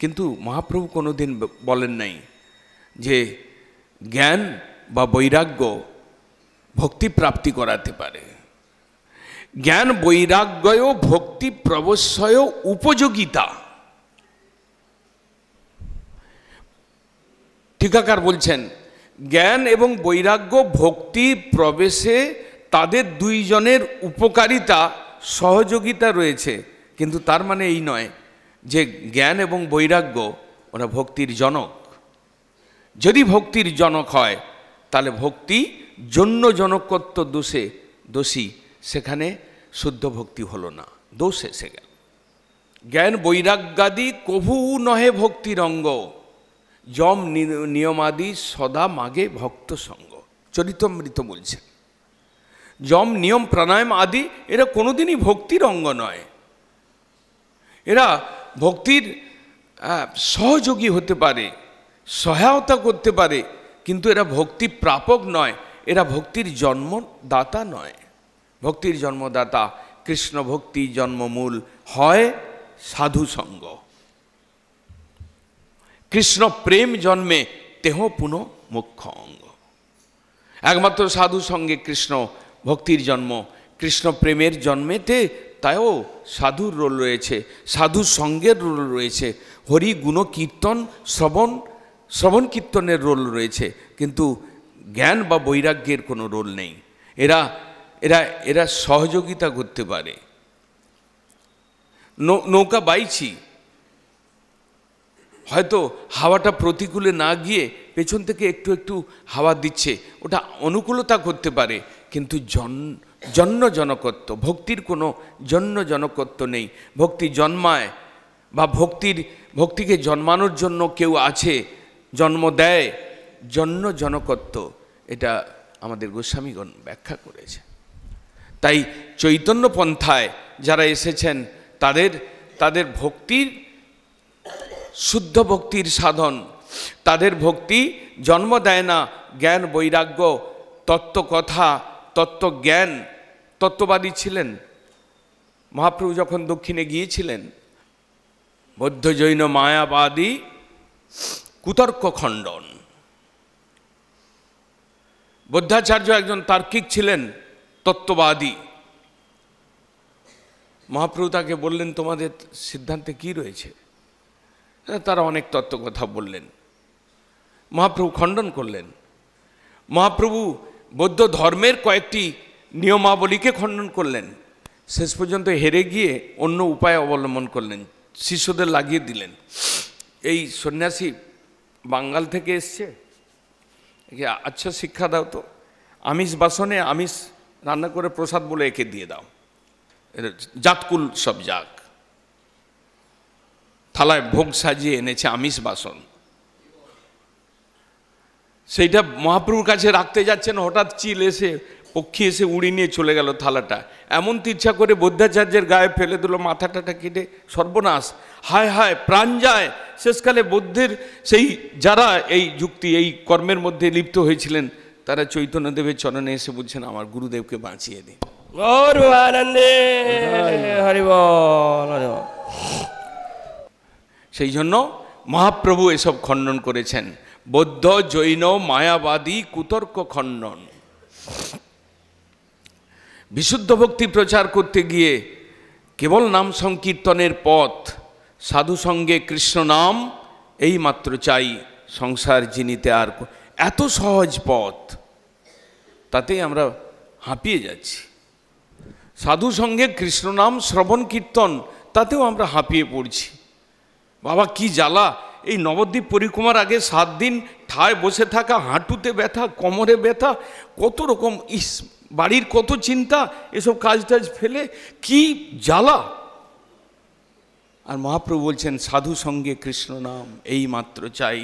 কিন্তু মহাপ্রভু কোনোদিন বলেন নাই যে জ্ঞান বা বৈরাগ্য ভক্তি প্রাপ্তি করাতে পারে। ज्ञान वैराग्य भक्ति प्रवश्य उपयोगिता। टीकाकार बोलছেন ज्ञान एवं वैराग्य भक्ति प्रवेशे तादेर दुई जनेर उपकारिता सहयोगिता रयेछे किन्तु तार माने एई नय जे ज्ञान एवं वैराग्य ओरा भक्तिर जनक। यदि भक्तिर जनक हय ताहले भक्ति जन्य जनकत्व दोषे दोषी सेखाने शुद्ध भक्ति हलो ना दोष एसे गेल। ज्ञान वैराग्यादि कभू नहे भक्ति रंग जम नियमादि सदा मागे भक्त संग। चरितमृत बोलছেন जम नियम प्राणायाम आदि एरा कोनोदिनই भक्तिर अंग नय एरा भक्तिर सहयोगी होते पारे सहायता करते पारे किन्तु एरा भक्ति प्रापक नय एरा भक्तिर जन्मदाता नय। भक्तिर जन्मदाता कृष्ण भक्ति जन्ममूल है साधु संग। कृष्ण प्रेम जन्मे तेह पुनः मुख्य अंग एकमात्र साधु संगे कृष्ण भक्तिर जन्म कृष्ण प्रेमेर जन्मेते तायो साधुर रोल रयेछे साधु संगेर रोल रयेछे हरि गुण कीर्तन श्रवण श्रवण कीर्तनेर रोल रयेछे किन्तु ज्ञान बा बैराग्येर कोनो रोल नेई। एरा एरा एरा सहयोगिता करते पारे। नो नौका बाइछि হয়তো হাওয়াটা প্রতিকূলে না গিয়ে পেছন থেকে একটু একটু হাওয়া দিচ্ছে ওটা অনুকূলতা করতে পারে কিন্তু জন্য জনকত্ব ভক্তির কোনো জন্য জনকত্ব নেই। ভক্তি জন্মায় বা ভক্তির ভক্তিকে জন্মানোর জন্য কেউ আছে জন্ম দেয় জন্য জনকত্ব এটা আমাদের গোস্বামীগণ ব্যাখ্যা করেছে। তাই চৈতন্য পন্থায় যারা এসেছেন তাদের তাদের ভক্তির शुद्ध भक्तिर साधन तादेर भक्ति जन्म देना ज्ञान वैराग्य तत्व कथा तत्व ज्ञान तत्ववादी छिलेन। महाप्रभु जखन दक्षिणे गिएछिलेन बौद्ध जैन मायावादी कुतर्क खंडन बुद्धाचार्य एकजन तार्किक छिलेन तत्ववादी महाप्रभु ताके बोललेन तोमादेर सिद्धान्ते कि रयेछे तारा अनेक तत्व कथा बोलें महाप्रभु खंडन करलें। महाप्रभु बौद्ध धर्मेर कयेकटी नियमावली के खंडन करलें शेष पर्यन्त हेरे गिये अन्य उपाय अवलम्बन करलें शिष्यदेर लागिए दिलें। एई सन्यासी बांगाल थेके एसेछे अच्छा शिक्षा दाओ तो आमिष बासने आमिष रान्ना करे प्रसाद बोले एके दिए दाओ जातकुल सब जाक थालाय भोग सजिए एनेछे आमिष बासन सेटा महाप्रभुर काछे राखते जाच्छेन हठात् चिल एसे पक्षी एसे उड़े निये चले गेल थालाटा एमन तिच्छा करे बुद्धाचार्येर गाये फेले दिल माथाटाटा केटे सर्वनाश हाय हाय प्राण जाय। शेषकाले बुद्धेर सेई जारा एई जुक्ति एई कर्मेर मध्ये लिप्त हयेछिलेन तारा चैतन्यदेवेर चरणे एसे बोलछेन आमार गुरुदेवके बाँचिये दे। गौर आनंदे हरि बोल हरि बोल। सेई जन्य महाप्रभु एसब खंडन करेछेन बौद्ध जैन मायाबादी कुतर्क खंडन। विशुद्ध भक्ति प्रचार करते गिये केवल नाम संकीर्तनेर पथ साधु संगे कृष्ण नाम एई मात्र चाई संसार जिनिते आर एत सहज पथ तातेई आमरा हाँपिये जाच्छी। साधु संगे कृष्ण नाम श्रवण कीर्तन तातेओ आमरा हाँपिये पड़छी। बाबा कि जाला ये नवद्वीप परिक्रमार आगे सात दिन ठाय बसे थाका हाँटुते व्यथा कमरे व्यथा कत रकम इस बाड़ीर कत चिंता एसब काज टाज फेले कि जाला। आर महाप्रभु बोलछेन साधु संगे कृष्ण नाम एई मात्र चाई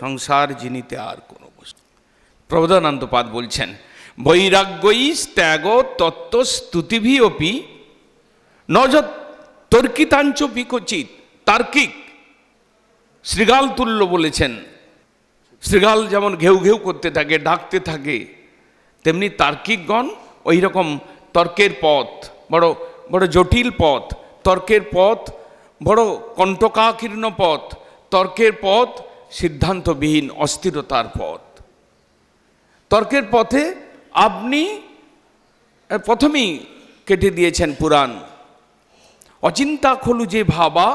संसार जिनिते आर कोनो बस्तु। प्रबोधानंद पाद बोलछेन वैराग्यई त्याग तत्त्व स्तुतिभि अपि नज तर्कितांच विकचित तार्किक श्रीगाल तुल्य बोलेछेन श्रीगाल जेमन घेउ घेउ करते थाके डाकते थाके तेमनि तार्किकगण ओई रकम तर्केर पथ बड़ो बड़ो जटिल पथ तर्केर पथ बड़ो कण्टकाकीर्ण पथ तर्केर पथ सिद्धान्तविहीन अस्थिरतार पथ। तर्केर पथे आपनि प्रथमेई केटे दिएछेन पुराण अचिंता खलु जे भाबा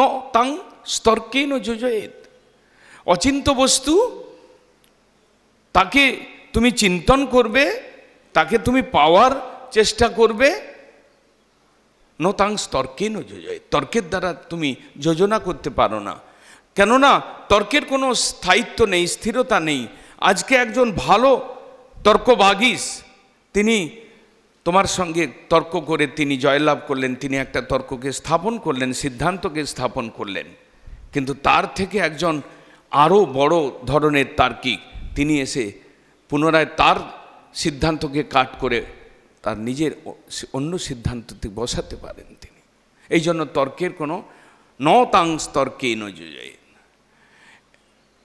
न तां स्तर्केन योजयेत् अचिंत्य वस्तु ताके तुमी चिंतन करबे ताके तुमी पावार चेष्टा करबे न तां स्तर्केन योजयेत् तर्केर द्वारा तुमी योजना करते पारो ना केनना तर्केर कोनो स्थायित्व नेई स्थिरता नेई। आजके एकजन भालो तर्कबागीश तिनि तुम्हार संगे तर्क करे तिनी जयलाभ करलें तिनी एकटा तर्क के स्थापन करलें सिद्धांत के स्थापन करलें किन्तु तार थेके एकजन आरो बड़ो धरनेर तार्किक तिनी एसे पुनराय तार सिद्धांत के काट करे तार निजेर अन्य सिद्धान्ते बसाते पारेन तिनी। एई जन्य तर्केर कोनो न तां स्तर्केन योजयेत्।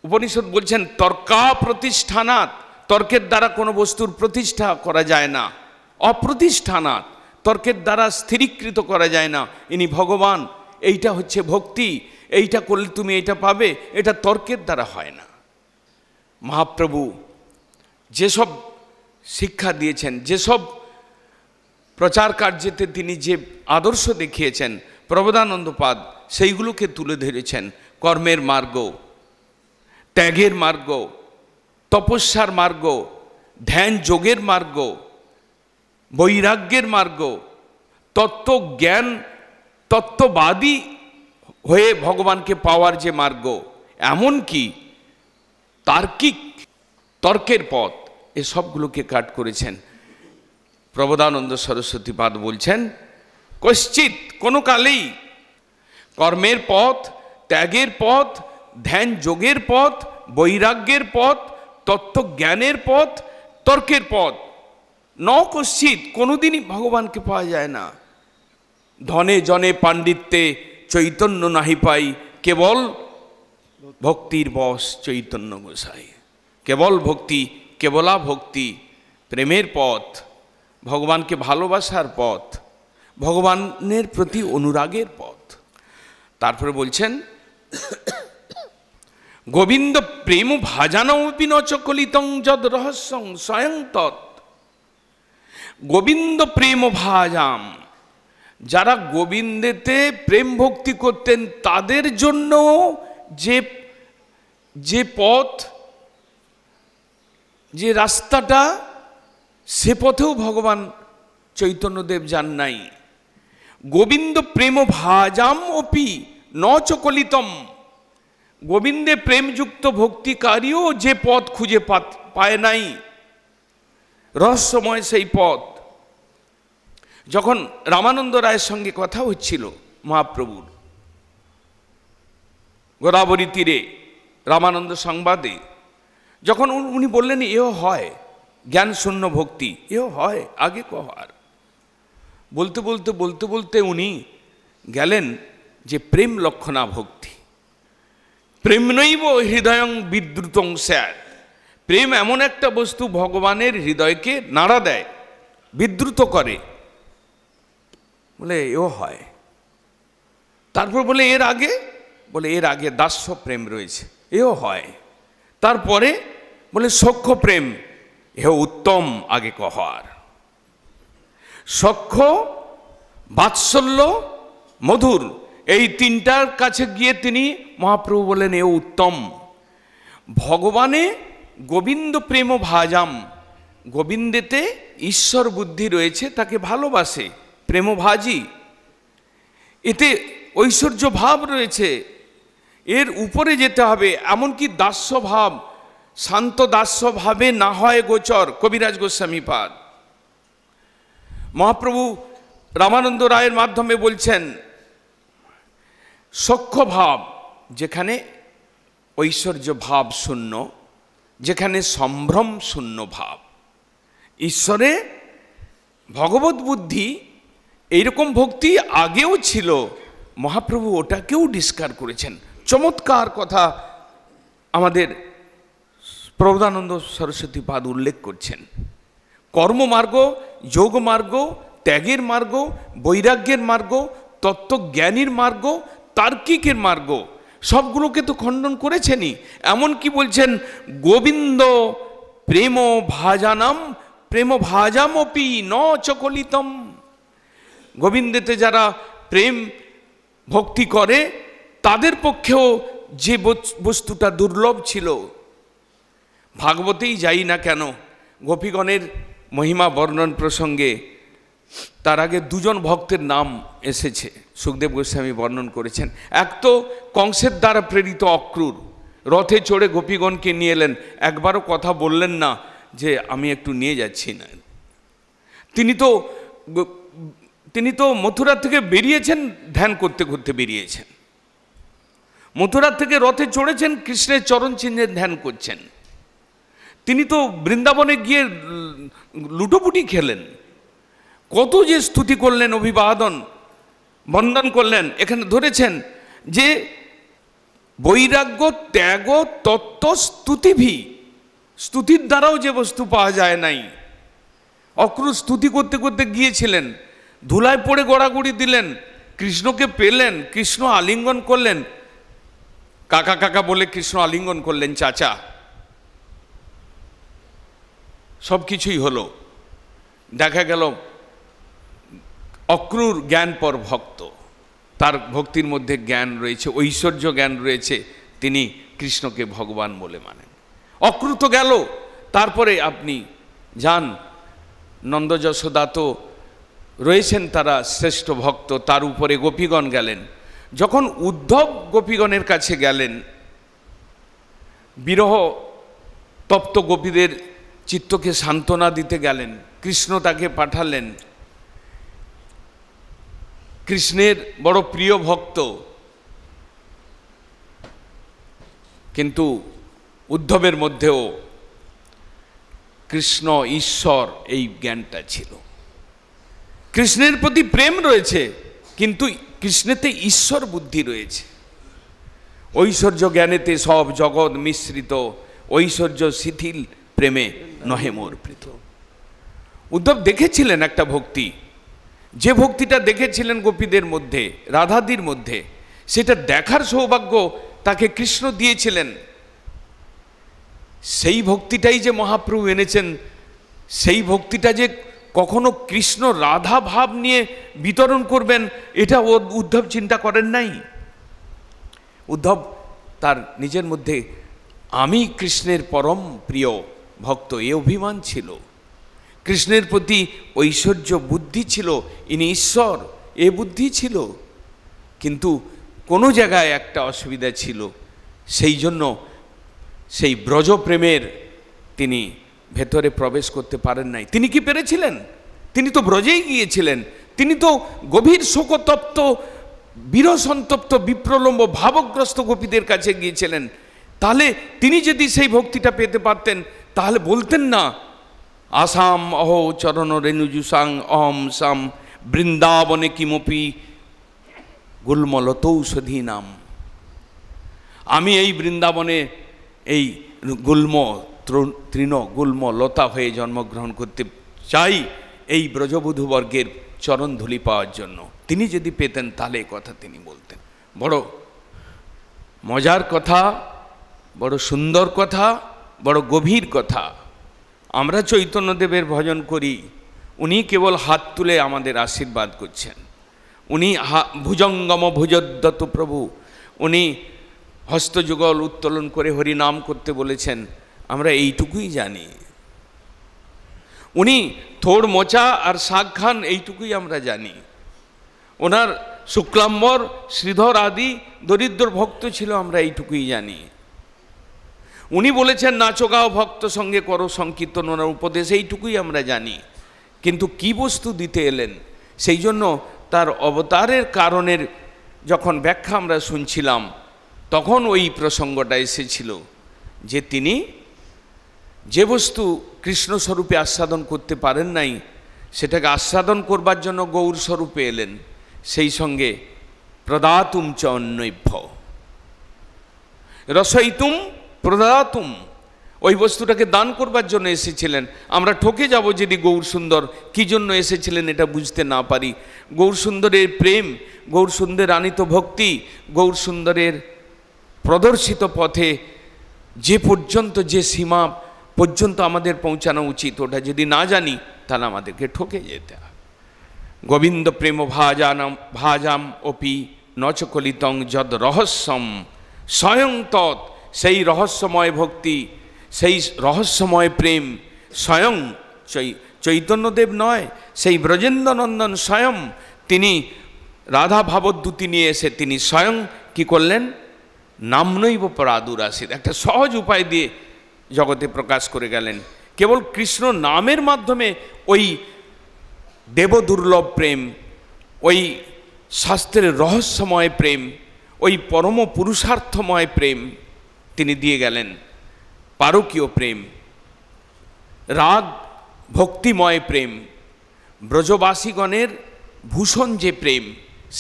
उपनिषद बोलछेन तर्का प्रतिष्ठानात् तर्केर द्वारा कोनो बस्तुर प्रतिष्ठा करा जाय ना अप्रतिष्ठानात् तर्केर द्वारा स्थिरीकृत करा जाए ना इनि भगवान एइटा हच्छे भक्ति एइटा करले तुमि एइटा पाबे एटा तर्केर द्वारा हय ना। महाप्रभु जेसब शिक्षा दिए जेसब प्रचार कार्य आदर्श देखिए प्रबोधानंदपाद से हीगुलोके तुले धरेछेन कर्मेर मार्ग त्यागेर मार्ग तपस्यार मार्ग ध्यान योगेर मार्ग वैराग्येर मार्ग तत्व ज्ञान तत्ववादी हुए भगवान के पावार जे मार्ग एमन कि तार्किक तर्केर पथ ये सबगुलोके काट करेछेन। प्रबोधानंद सरस्वतीपाद बोलछेन कश्चित कोनो कालेई कर्मेर पथ त्यागेर पथ ध्यान योगेर पथ वैराग्येर पथ तत्व ज्ञानेर पथ तर्केर पथ न कश्चित कोनोदिनई भगवान के पावा जाय ना। धने जने पांडित्ये चैतन्य नाहि पाई केवल भक्तिर बस चैतन्य गोसाई। केवल भक्ति केवला भक्ति प्रेमेर पथ भगवान के भालोबासार पथ भगवानेर प्रति अनुरागेर पथ। तारपरे बोलछेन गोविंद प्रेम भाजानमपि न चकलितं यद् रहस्यं स्वयं तत्। गोविंद प्रेम भाजाम जारा गोविंदेते प्रेम भक्ति करतें तादेर जन्नो जे जे पथ जे रास्ताटा से पथेও भगवान चैतन्यदेव जान नाई। गोविंद प्रेम भाजाम अपि न चकलितम गोविंदे प्रेमयुक्त भक्तिकारियों जे पथ खुजे पाए नाई रहस्यमय सेई पथ। जखन रामानंद रायर संगे कथा हच्छिल महाप्रभुर गोदावरी तीरे रामानंद संबादे जखन उनि बोललेन एओ हय ज्ञान शून्य भक्ति एओ हय आगे कहार बोलते बोलते बोलते बोलते उनी गेलेन जे प्रेम लक्षणा भक्ति। प्रेम नैव हृदयं विद्रुतं स्यात्। प्रेम एमन एक बस्तु भगवानेर हृदय के नाड़ा देय विद्रुत करे बोले यो है। तारपर बोले एर आगे बोले एर आगे दास्य प्रेम रयेछे यो है। तारपरे बोले सख्य प्रेम यो उत्तम आगे कहार। सख्य बात्सल्य मधुर यही तीनटार काछे गिये तिनी महाप्रभु बोलेन यो उत्तम। भगवाने गोविंद प्रेम भाजाम गोविंदेते ईश्वर बुद्धि रयेछे ताके भालोबासे प्रेम भाजी एते ऐश्वर्य भाव रयेछे एर ऊपरे जेते हबे एमनकि दास्य भाव शांत दास्य भावे ना हय गोचर कविराज गोस्वामीपाद। महाप्रभु रामानंद रायर माध्यमे बोलছেন सख्य भाव जेखाने ऐश्वर्य भाव शून्य जेखाने सम्भ्रम शून्य भाव ईश्वरे भगवत बुद्धि एरकम भक्ति आगेও ছিল महाप्रभु ওটাকেও ডিসকার করেছেন। চমৎকার কথা আমাদের প্রবোধানন্দ সরস্বতী পাদ উল্লেখ করছেন। কর্মমার্গ যোগ মার্গ ত্যাগের মার্গ বৈরাগ্যের মার্গ তত্ত্বজ্ঞানীর মার্গ তার্কিকের মার্গ সবগুলোকে তো খণ্ডন করেছেনই। এমন কি বলছেন গোবিন্দ প্রেম ভাজানম প্রেম ভাজামপি ন চকলিতম। গোবিন্দেতে যারা প্রেম ভক্তি করে তাদের পক্ষেও যে বস্তুটা দুর্লভ ছিল। ভাগবতেই যাই না কেন গোপীগণের মহিমা বর্ণন প্রসঙ্গে তার আগে দুজন ভক্তের নাম এসেছে সুখদেব গোস্বামী বর্ণন করেছেন। এক তো কংসের দ্বারা প্রেরিত অক্রূর রথে চড়ে গোপীগণকে নিয়ে এলেন একবারও কথা বললেন না যে আমি একটু নিয়ে যাচ্ছি না। তিনি তো তিনি তো মথুরা থেকে বেরিয়েছেন ধ্যান করতে করতে বেরিয়েছেন মথুরা থেকে রথে চড়েছেন কৃষ্ণের চরণ চিহ্নে ধ্যান করছেন। তিনি তো বৃন্দাবনে গিয়ে লুটোপুটি খেলেন কত যে স্তুতি করলেন অভিবাদন বন্দন করলেন। এখানে ধরেছেন যে বৈরাগ্য ত্যাগ তত্ত্ব স্তুতিভি স্তুতির দ্বারাও যে বস্তু পাওয়া যায় নাই। অক্রূর স্তুতি করতে করতে গিয়েছিলেন ধুলায় পড়ে গড়াগড়ি দিলেন কৃষ্ণকে পেলেন কৃষ্ণ আলিঙ্গন করলেন কাকা কাকা বলে কৃষ্ণ আলিঙ্গন করলেন চাচা सब किछुई हलो देखा गेल अक्रूर ज्ञान पर भक्त तार भक्तिर मध्य ज्ञान रयेछे ऐश्वर्य ज्ञान रयेछे तिनी कृष्ण के भगवान बोले मानेन अक्रूर तो गेल तारपरे आपनी जान नंद यशोदा तो रयेछेन तारा श्रेष्ठ भक्त तार उपरे गोपीगण गेलेन जखन उद्धव गोपीगणेर काछे गेलेन बिरह तप्त तो गोपीदेर चित्त के सान्त्वना दीते गेलेन कृष्ण ताके पाठालेन कृष्णेर बड़ो प्रिय भक्त किन्तु उद्धवेर मध्येओ कृष्ण ईश्वर एई ज्ञानटा छिलो कृष्णेर प्रति प्रेम रयेछे किन्तु कृष्णते ईश्वर बुद्धि रयेछे ऐश्वर्य ज्ञानेते सब जगत मिश्रित ऐश्वर्य शिथिल प्रेमे नहे मोर प्रीत। उद्धव देखेछिलेन एकटा भक्ति जे भक्तिटा देखेछिलेन गोपीदेर मध्य राधादिर मध्य सेटा देखार सौभाग्य ताके कृष्ण दिएछिलेन सेई भक्तिटाई जे महाप्रभु एनेछेन सेई भक्तिटा जे कखनो कृष्ण राधा भाव निये वितरण करबेन एटा उद्धव चिंता करेन नाई। उद्धव तार निजेर मध्य आमी कृष्णेर परम प्रिय भक्त ए अभिमान छिलो कृष्णेर प्रति ऐश्वर्य बुद्धि छिलो इनि ईश्वर ए बुद्धि छिलो किन्तु कोनो जायगाय एकटा असुविधा छिलो सेई जन्य सेई ब्रज प्रेमेर तिनि भेतरे प्रवेश करते पारेन नाई। तिनि कि पेरेछिलेन तिनि तो ब्रजेई गियेछिलेन तिनि तो गभीर शोकतप्त बिरह सन्तप्त विप्रलम्ब भावग्रस्त गोपीदेर काछे गियेछिलेन ताहले तिनि यदि सेई भक्तिटा पेते पारतेन ताहले बोलतेन ना आसाम अहो चरण रेणुजुसां अहम साम बृंदावने किमपि गुल्मलतौषधी नाम आमी एई बृंदावने एई गुल्म तृण गुल्म लता हये जन्मग्रहण करते चाई एई ब्रजबधूवर्गेर चरण धूलि पावार जन्य तिनि यदि पेतेन ताहले एई कथा तिनि बोलतेन। बड़ मजार कथा बड़ सुंदर कथा बड़ गभीर कथा आम्रा चैतन्यदेवेर भजन करी उनी केवल हाथ तुले आमादेर आशीर्वाद करछेन उनी भुजंगम भुजद्दतु प्रभु उनी हस्तजुगल उत्तोलन करे हरिनाम करते बोलेछेन आम्रा एइटुकुई जानी उनी थोड़ मोचा और शाक खान एइटुकुई आम्रा जानी ओनार शुक्लाम्बर श्रीधर आदि दरिद्र भक्त छिलो आम्रा एइटुकुई जानी उनी बोलेछेन नाचो गाओ भक्त संगे करो संकीर्तन ओनार उपदेश एइटुकुई आम्रा जानी किन्तु की बस्तु दीते एलेन सेई जन्य तार अवतारेर कारणेर जखन व्याख्या आम्रा शुनछिलाम तखन ओई प्रसंगटा एसेछिलो जे तिनि जे बस्तु कृष्ण स्वरूपे आस्वादन करते पारेन नाई सेटाके आस्वादन करबार जन्य गौर स्वरूपे एलेन सेई संगे प्रदातुम च अन्नैभ्य रसयितुम प्रदातुम ओई वस्तुटाके दान करबार जन्य एसेछिलेन आमरा ठके जाब यदि गौर सुंदर कि जन्य एसेछिलेन एटा बुझते ना पारी। गौर सुंदरेर प्रेम गौर सुंदरेर आनित भक्ति गौर सुंदरेर प्रदर्शित पथे जे पर्यन्त जे सीमा पर्यन्त आमादेर पौंछानो उचित ओटा यदि ना जानी ताहले आमादेरके ठके जेते हय। गोविंद प्रेम भाजानम भाजाम अपि नचकलितं यद् रहस्यं स्वयं तत् सेई रहस्यमय भक्ति सेई रहस्यमय प्रेम स्वयं चैतन्यदेव नय सेई ब्रजेंद्र नंदन स्वयं तिनी राधा भावद्युति निये एसे तिनी स्वयं कि करलेन नामनैव परादुरासीर एकटा सहज उपाय दिए जगते प्रकाश करे गेलेन। केवल कृष्ण नामेर माध्यमे ओई देवदुर्लभ प्रेम ओई शास्त्रेर रहस्यमय प्रेम ओई परम पुरुषार्थमय प्रेम तिनी दिए गेलेन पारकीय प्रेम राग भक्तिमय प्रेम ब्रजवासीगणेर भूषण जे प्रेम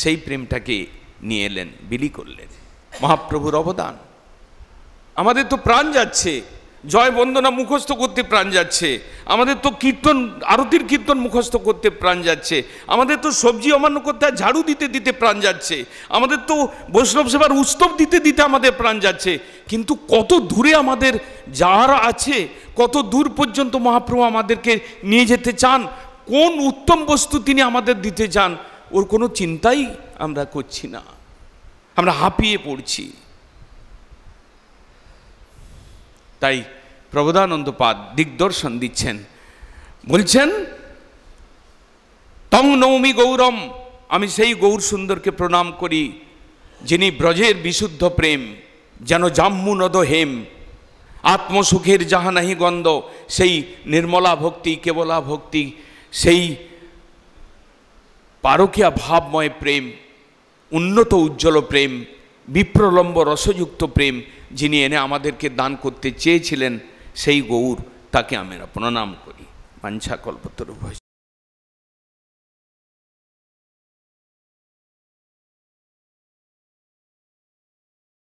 सेई प्रेमटाके निये एलेन बिली करलेन। महाप्रभुर अवदान आमादेर तो प्राण जाच्छे जय बंदना मुखस्थ करते प्राण जाच्छे तो कीर्तन आरतिर कीर्तन मुखस्थ करते प्राण जाच्छे तो सब्जी अमान्य करते झाड़ू दीते दीते प्राण जाच्छे तो वैष्णव सेवार उत्सव दीते दीते प्राण जाच्छे किन्तु कत दूरे आमादेर जारा आछे कत दूर पर्यन्त महाप्रभु आमादेरके निये जेते चान कोन उत्तम वस्तु तिनि आमादेर दिते चान ओर कोनो चिंताई आमरा करछि ना आमरा हांपिये पड़छि। ताई प्रबोधानंद पाद दिग्दर्शन दिच्छेन बोलছেন तं नौमी गौरम आमी सेई गौर सुंदर के प्रणाम करी जिनि ब्रजेर विशुद्ध प्रेम जानो जाम्मू नद हेम आत्मसुखेर जहाँ नहीं गंध सेई निर्मला भक्ति केवला भक्ति सेई पारकिया भावमय प्रेम उन्नत उज्ज्वल प्रेम विप्रलम्ब रसयुक्त प्रेम जिनि एने आमादेरके दान करते चेयेछिलेन सेई गौर ताके आमरा प्रणाम करी। वांछा कल्पतरु।